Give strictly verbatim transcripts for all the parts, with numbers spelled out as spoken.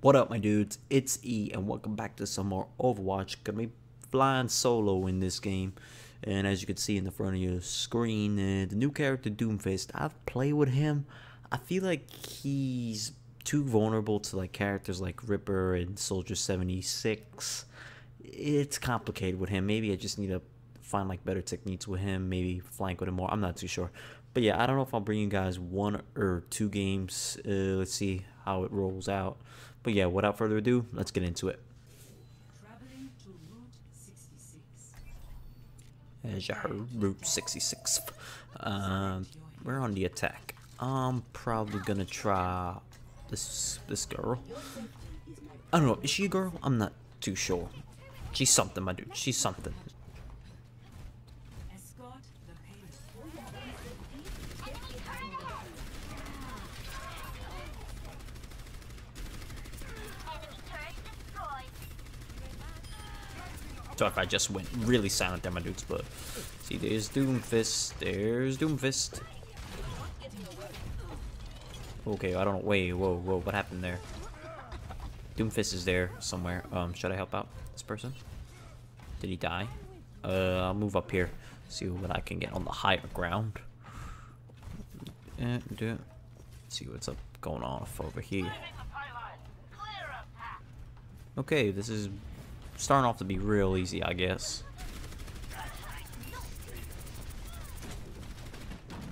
What up my dudes, it's E and welcome back to some more Overwatch. Gonna be flying solo in this game, and as you can see in the front of your screen, uh, the new character Doomfist. I've played with him. I feel like he's too vulnerable to like characters like Ripper and Soldier seventy-six. It's complicated with him. Maybe I just need to find like better techniques with him, maybe flank with him more. I'm not too sure, but yeah, I don't know if I'll bring you guys one or two games. Uh, let's see how it rolls out, but yeah, without further ado, let's get into it. Traveling to Route sixty-six. As you heard, Route sixty-six. Um, we're on the attack. I'm probably gonna try this this girl. I don't know, is she a girl? I'm not too sure. She's something, my dude. She's something. So if I just went really silent there, my dudes, but see, there's Doomfist. There's Doomfist. Okay, I don't know. Wait, whoa, whoa, what happened there? Doomfist is there somewhere. Um, should I help out this person? Did he die? Uh, I'll move up here. See what I can get on the higher ground. And uh, see what's up going on over here. Okay, this is starting off to be real easy, I guess.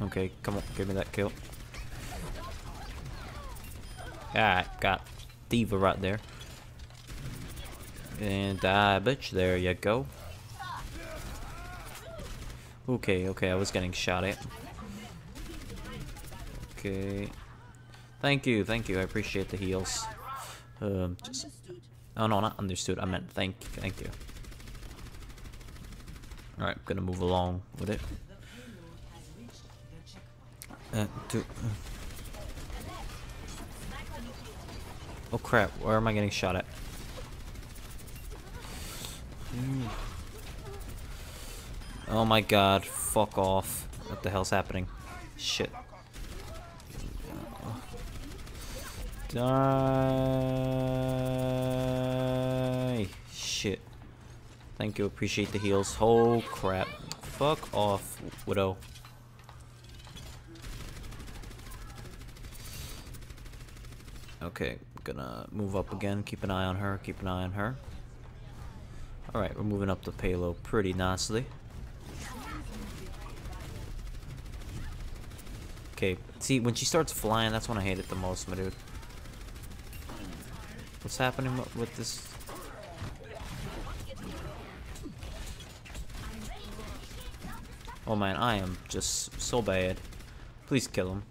Okay, come on, give me that kill. Alright, got D.Va right there. And die, uh, bitch, there you go. Okay, okay, I was getting shot at. Okay. Thank you, thank you, I appreciate the heals. Um, just... Oh no, not understood. I meant thank you. Thank you. All right, gonna move along with it. Uh, two. Oh crap! Where am I getting shot at? Oh my god! Fuck off! What the hell's happening? Shit! Die. Shit. Thank you. Appreciate the heals. Oh crap. Fuck off, Widow. Okay. Gonna move up again. Keep an eye on her. Keep an eye on her. Alright. We're moving up the payload pretty nicely. Okay. See, when she starts flying, that's when I hate it the most, my dude. What's happening with this? Oh man, I am just so bad. Please kill him.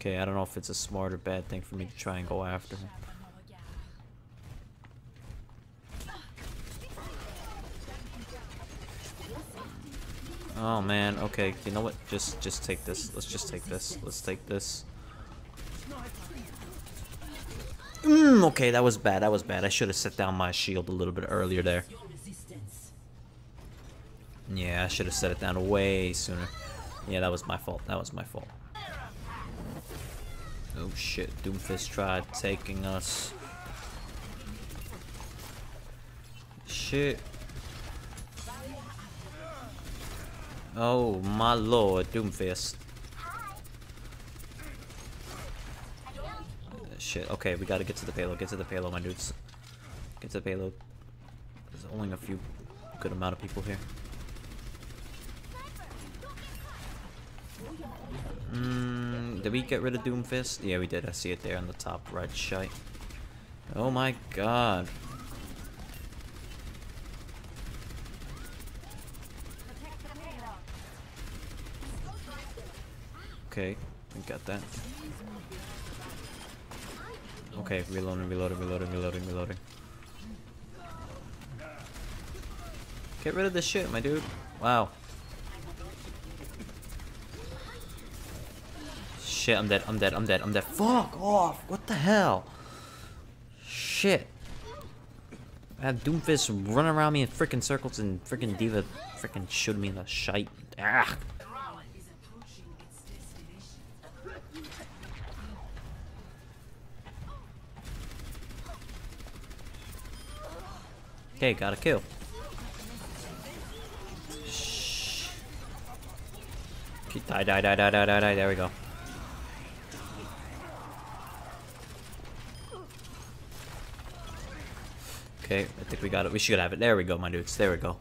Okay, I don't know if it's a smart or bad thing for me to try and go after him. Oh man, okay, you know what? Just just take this. Let's just take this. Let's take this. Mm, okay, that was bad. That was bad. I should have set down my shield a little bit earlier there. Yeah, I should have set it down way sooner. Yeah, that was my fault. That was my fault. Oh shit, Doomfist tried taking us. Shit. Oh my lord, Doomfist. Uh, shit, okay, we gotta get to the payload, get to the payload, my dudes. Get to the payload. There's only a few good amount of people here. Mm, did we get rid of Doomfist? Yeah, we did. I see it there on the top right side. Oh my god. Okay, we got that. Okay, reloading, reloading, reloading, reloading, reloading. Get rid of this shit, my dude. Wow. shit, I'm dead, I'm dead, I'm dead, I'm dead. Fuck off! What the hell? Shit. I have Doomfist run around me in freaking circles and freaking D.Va freaking shoot me in the shite. Ah. Okay, got a kill. Shh. Die, die, die, die, die, die, die, there we go. Okay, I think we got it. We should have it. There we go, my dudes. There we go.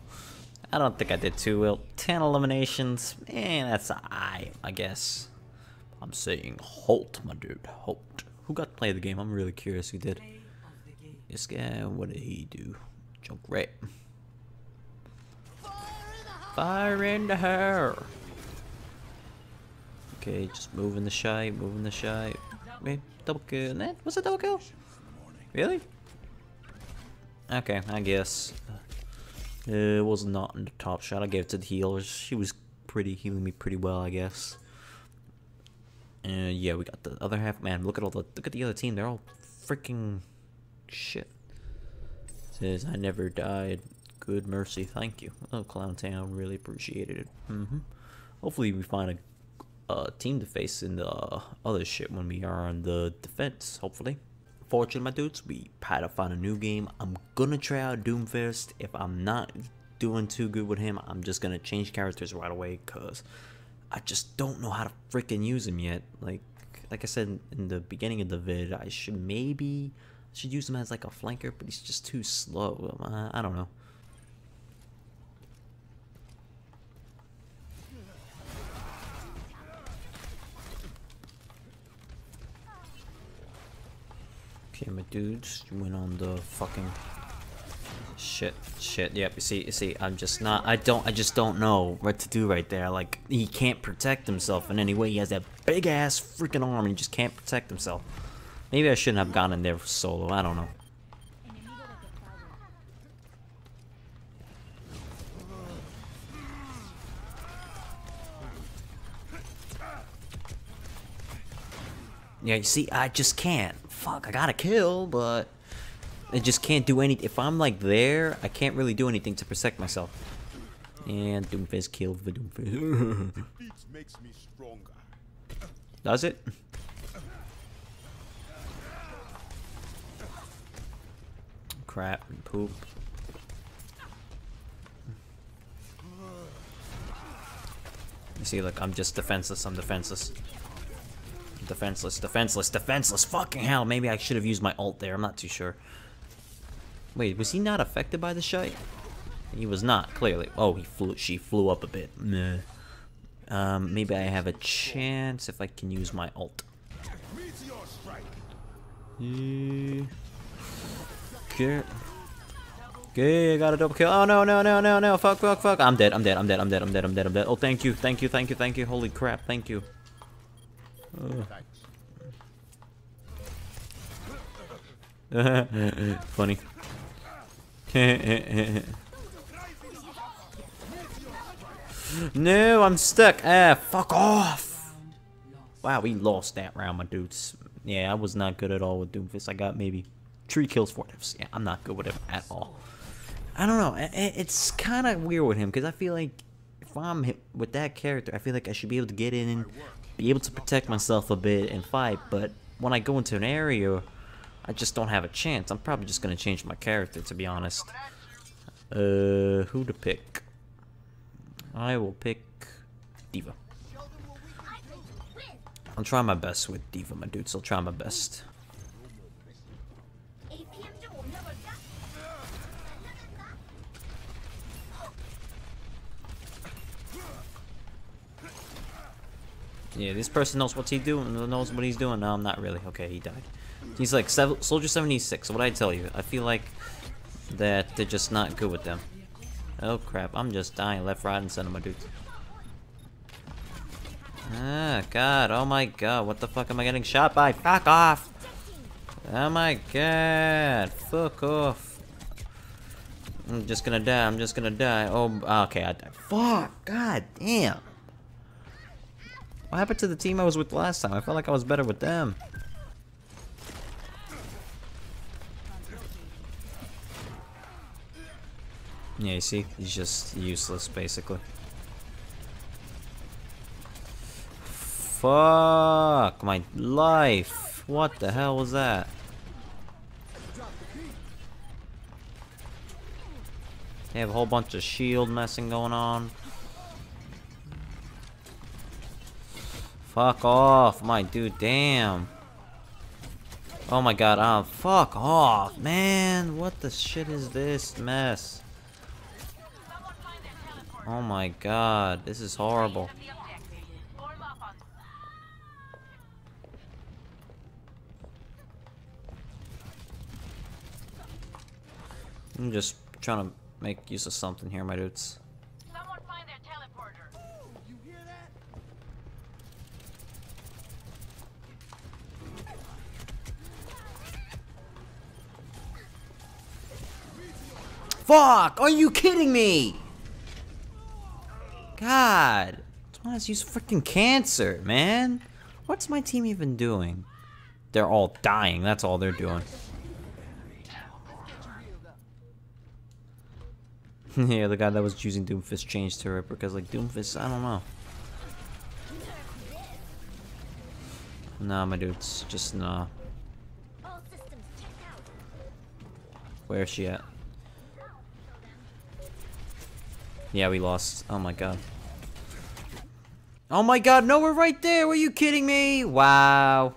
I don't think I did too well. ten eliminations. Man, that's I, I guess. I'm saying halt, my dude. Halt. Who got to play the game? I'm really curious who did. This guy, what did he do? Junkrat. Fire in the hair. Okay, just moving the shite, moving the shite. Wait, double kill. That was a double kill. Really? Okay, I guess it was not in the top shot. I gave it to the healers. She was pretty healing me pretty well, I guess. And yeah, we got the other half. Man, look at all the look at the other team. They're all freaking shit. Says I never died. Good mercy, thank you. Oh, Clown Town, really appreciated it. Mm-hmm. Hopefully, we find a, a team to face in the uh, other shit when we are on the defense. Hopefully. Fortunately, my dudes, we had to find a new game. I'm gonna try out Doomfist. If I'm not doing too good with him, I'm just gonna change characters right away because I just don't know how to freaking use him yet. Like, like I said in the beginning of the vid, I should maybe I should use him as like a flanker, but he's just too slow. I, I don't know. Okay, my dudes, you went on the fucking shit, shit, yep, you see, you see, I'm just not, I don't, I just don't know what to do right there, like, he can't protect himself in any way, he has that big ass freaking arm, and he just can't protect himself. Maybe I shouldn't have gone in there solo, I don't know. Yeah, you see, I just can't. Fuck, I got a kill, but I just can't do anything. If I'm like there, I can't really do anything to protect myself. And Doomfist killed the Doomfist. Does it? Crap and poop. You see, look, I'm just defenseless. I'm defenseless. Defenseless, defenseless, defenseless, fucking hell, maybe I should have used my ult there, I'm not too sure. Wait, was he not affected by the shite? He was not, clearly. Oh, he flew, she flew up a bit. Nah. Um, maybe I have a chance if I can use my ult. Mm. Okay. Okay, I got a double kill. Oh, no, no, no, no, no, fuck, fuck, fuck. I'm dead, I'm dead, I'm dead, I'm dead, I'm dead, I'm dead, I'm dead. Oh, thank you, thank you, thank you, thank you, holy crap, thank you. Oh. Funny. No, I'm stuck. Ah, fuck off. Wow, we lost that round, my dudes. Yeah, I was not good at all with Doomfist. I got maybe three kills, four deaths. Yeah, I'm not good with him at all. I don't know. It's kind of weird with him because I feel like if I'm hit with that character, I feel like I should be able to get in, be able to protect myself a bit and fight, but when I go into an area, I just don't have a chance. I'm probably just gonna change my character, to be honest. Uh, who to pick? I will pick D.Va. I'll try my best with D.Va, my dudes. I'll try my best. Yeah, this person knows what he's doing. Knows what he's doing. No, I'm not really. Okay, he died. He's like Soldier seventy-six. What I tell you, I feel like that they're just not good with them. Oh crap! I'm just dying left, right, and center, my dudes. Ah, God! Oh my God! What the fuck am I getting shot by? Fuck off! Oh my God! Fuck off! I'm just gonna die. I'm just gonna die. Oh, okay, I died. Fuck! God damn! What happened to the team I was with last time? I felt like I was better with them. Yeah, you see? He's just useless, basically. Fuck my life. What the hell was that? They have a whole bunch of shield messing going on. Fuck off, my dude, damn. Oh my god, um, fuck off, man. What the shit is this mess? Oh my god, this is horrible. I'm just trying to make use of something here, my dudes. Someone find their teleporter. You hear that? Fuck! Are you kidding me? God, someone has used freaking cancer, man. What's my team even doing? They're all dying. That's all they're doing. Yeah, the guy that was choosing Doomfist changed to Ripper because, like, Doomfist, I don't know. Nah, my dudes, just nah. Where is she at? Yeah, we lost. Oh my god. Oh my god, no, we're right there! Were you kidding me? Wow.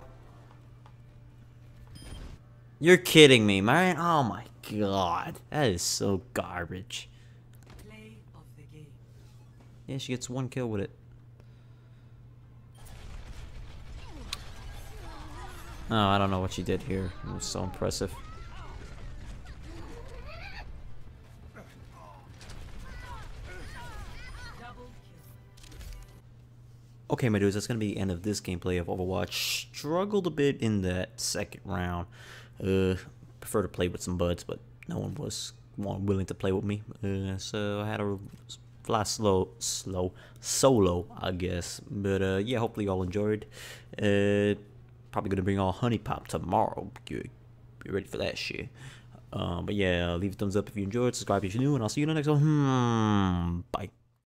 You're kidding me, man. Oh my god. That is so garbage. Yeah, she gets one kill with it. Oh, I don't know what she did here. It was so impressive. Okay, my dudes, that's going to be the end of this gameplay of Overwatch. Struggled a bit in that second round. Uh, prefer to play with some buds, but no one was willing to play with me. Uh, so I had to fly slow, slow, solo, I guess. But uh, yeah, hopefully y'all enjoyed. Uh, probably going to bring on Honey Pop tomorrow. Be ready for that shit. Um, but yeah, leave a thumbs up if you enjoyed. Subscribe if you're new, and I'll see you in the next one. Hmm, bye.